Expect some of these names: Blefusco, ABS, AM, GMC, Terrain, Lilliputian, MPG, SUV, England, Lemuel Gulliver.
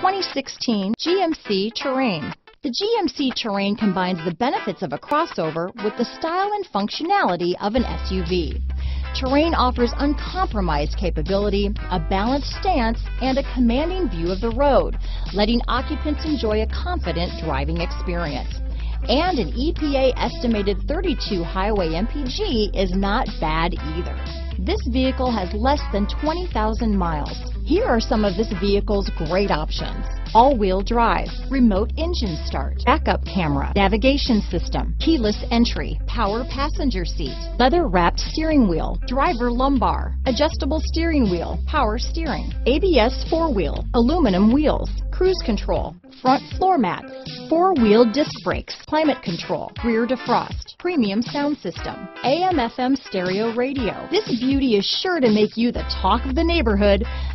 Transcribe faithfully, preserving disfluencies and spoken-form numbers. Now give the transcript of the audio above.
twenty sixteen G M C Terrain. The G M C Terrain combines the benefits of a crossover with the style and functionality of an S U V. Terrain offers uncompromised capability, a balanced stance, and a commanding view of the road, letting occupants enjoy a confident driving experience. And an E P A-estimated thirty-two highway M P G is not bad either. This vehicle has less than twenty thousand miles. Here are some of this vehicle's great options: all-wheel drive, remote engine start, backup camera, navigation system, keyless entry, power passenger seat, leather-wrapped steering wheel, driver lumbar, adjustable steering wheel, power steering, A B S four-wheel, aluminum wheels, cruise control, front floor mats, four-wheel disc brakes, climate control, rear defrost, premium sound system, A M F M stereo radio. This beauty is sure to make you the talk of the neighborhood,